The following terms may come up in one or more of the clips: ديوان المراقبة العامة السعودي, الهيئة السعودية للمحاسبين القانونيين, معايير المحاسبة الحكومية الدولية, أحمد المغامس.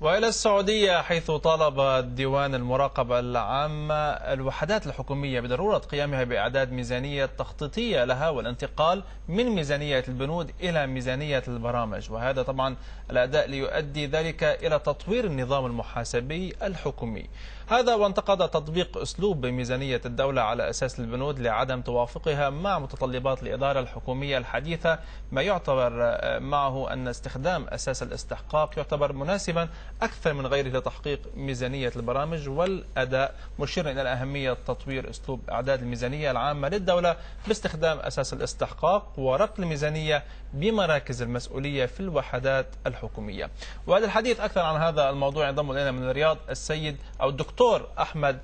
وإلى السعودية، حيث طالب ديوان المراقبة العامة الوحدات الحكومية بضرورة قيامها بإعداد ميزانية تخطيطية لها والانتقال من ميزانية البنود إلى ميزانية البرامج، وهذا طبعا الأداء ليؤدي ذلك إلى تطوير النظام المحاسبي الحكومي. هذا وانتقد تطبيق أسلوب ميزانية الدولة على أساس البنود لعدم توافقها مع متطلبات الإدارة الحكومية الحديثة، ما يعتبر معه أن استخدام أساس الاستحقاق يعتبر مناسبا أكثر من غيره لتحقيق ميزانية البرامج والأداء، مشيرا إلى أهمية تطوير أسلوب إعداد الميزانية العامة للدولة باستخدام أساس الاستحقاق وربط الميزانية بمراكز المسؤولية في الوحدات الحكومية. وللحديث أكثر عن هذا الموضوع ينضم إلينا من الرياض السيد أو الدكتور أحمد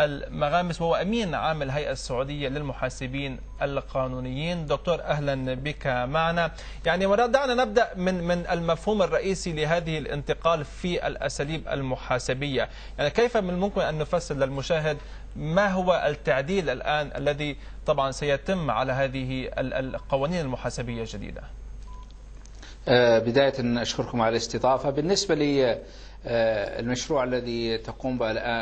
المغامس، وهو أمين عام الهيئة السعودية للمحاسبين القانونيين. دكتور أهلا بك معنا. يعني دعنا نبدأ من المفهوم الرئيسي لهذه الانتقال في الأساليب المحاسبية. يعني كيف من الممكن أن نفسر للمشاهد ما هو التعديل الآن الذي طبعا سيتم على هذه القوانين المحاسبية الجديدة؟ بداية أشكركم على الاستضافة. بالنسبة لي المشروع الذي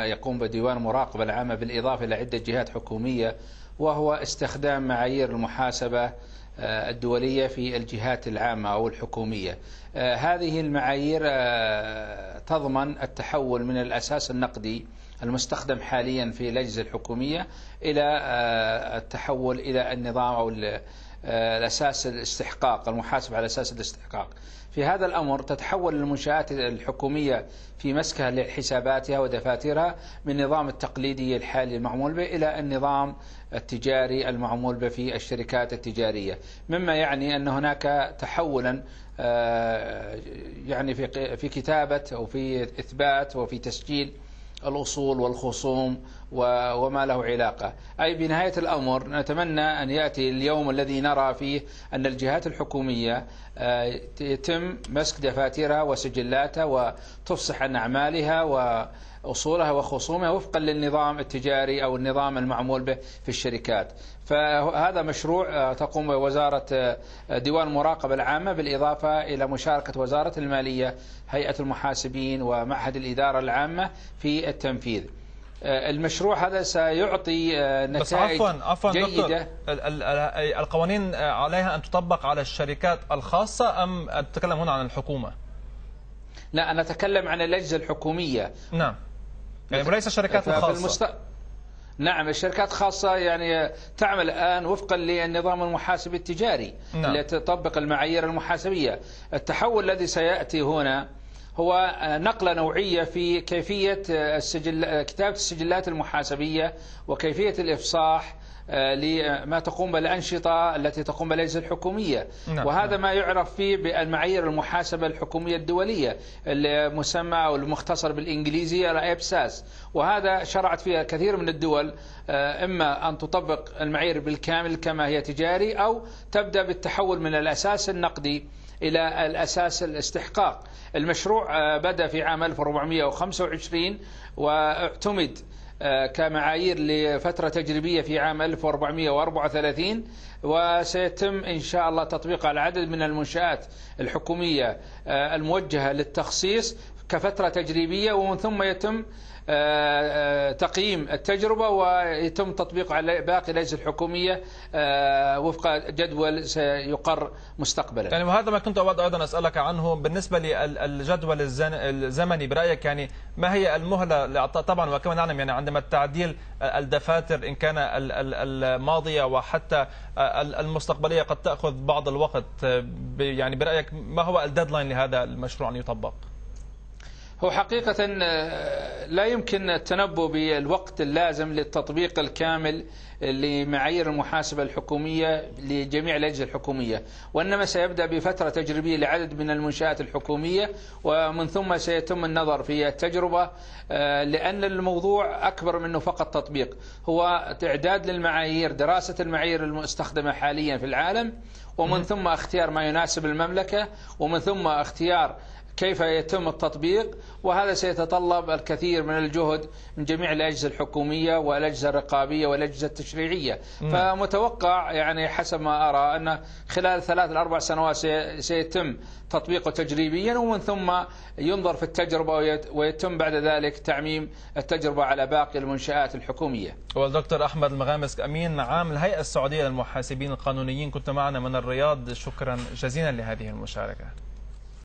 يقوم بديوان المراقبة العامة بالإضافة إلى عدة جهات حكومية، وهو استخدام معايير المحاسبة الدولية في الجهات العامة أو الحكومية. هذه المعايير تضمن التحول من الأساس النقدي المستخدم حاليا في الأجهزة الحكومية إلى التحول إلى النظام أو الأساس الاستحقاق، المحاسبة على أساس الاستحقاق. في هذا الأمر تتحول المنشآت الحكومية في مسكها لحساباتها ودفاترها من نظام التقليدي الحالي المعمول به إلى النظام التجاري المعمول به في الشركات التجارية، مما يعني أن هناك تحولا يعني في كتابة أو في إثبات وفي تسجيل الأصول والخصوم وما له علاقة. أي بنهاية الأمر نتمنى أن يأتي اليوم الذي نرى فيه أن الجهات الحكومية يتم مسك دفاترها وسجلاتها وتفصح عن أعمالها وأصولها وخصومها وفقا للنظام التجاري أو النظام المعمول به في الشركات. فهذا مشروع تقوم وزارة ديوان المراقبة العامة بالإضافة إلى مشاركة وزارة المالية، هيئة المحاسبين ومعهد الإدارة العامة في التنفيذ. المشروع هذا سيعطي نتائج جيدة. القوانين عليها أن تطبق على الشركات الخاصة أم تتكلم هنا عن الحكومة؟ لا، أنا أتكلم عن الأجهزة الحكومية. نعم، يعني وليس الشركات الخاصة. نعم، الشركات خاصة يعني تعمل الآن وفقا للنظام المحاسبي التجاري التي تطبق المعايير المحاسبية. التحول الذي سيأتي هنا هو نقلة نوعية في كيفية كتابة السجلات المحاسبية وكيفية الإفصاح لما تقوم بالأنشطة التي تقوم بالأجهزة الحكومية. وهذا ما يعرف فيه بالمعايير المحاسبة الحكومية الدولية، المسمى أو المختصر بالإنجليزية الأبساس. وهذا شرعت فيها كثير من الدول، إما أن تطبق المعايير بالكامل كما هي تجاري أو تبدأ بالتحول من الأساس النقدي إلى الأساس الاستحقاق. المشروع بدأ في عام 1425 واعتمد كمعايير لفترة تجريبية في عام 1434، وسيتم إن شاء الله تطبيقه على عدد من المنشآت الحكومية الموجهة للتخصيص كفترة تجريبية، ومن ثم يتم تقييم التجربة ويتم تطبيقه على باقي الأجهزة الحكومية وفق جدول سيقر مستقبلا. يعني وهذا ما كنت أود أيضا أسألك عنه بالنسبة للجدول الزمني. برأيك يعني ما هي المهلة؟ طبعا وكما نعلم يعني عندما التعديل الدفاتر إن كان الماضية وحتى المستقبلية قد تأخذ بعض الوقت، يعني برأيك ما هو الديدلاين لهذا المشروع أن يطبق؟ هو حقيقة لا يمكن التنبؤ بالوقت اللازم للتطبيق الكامل لمعايير المحاسبة الحكومية لجميع الأجهزة الحكومية، وإنما سيبدأ بفترة تجريبية لعدد من المنشآت الحكومية، ومن ثم سيتم النظر في التجربة، لأن الموضوع أكبر منه فقط تطبيق. هو إعداد للمعايير، دراسة المعايير المستخدمة حاليا في العالم، ومن ثم اختيار ما يناسب المملكة، ومن ثم اختيار كيف يتم التطبيق، وهذا سيتطلب الكثير من الجهد من جميع الأجهزة الحكومية والأجهزة الرقابية والأجهزة التشريعية. فمتوقع يعني حسب ما أرى أن خلال 3 إلى 4 سنوات سيتم تطبيقه تجريبيا، ومن ثم ينظر في التجربة ويتم بعد ذلك تعميم التجربة على باقي المنشآت الحكومية. والدكتور أحمد المغامس أمين عام الهيئة السعودية للمحاسبين القانونيين كنت معنا من الرياض، شكرا جزيلا لهذه المشاركة.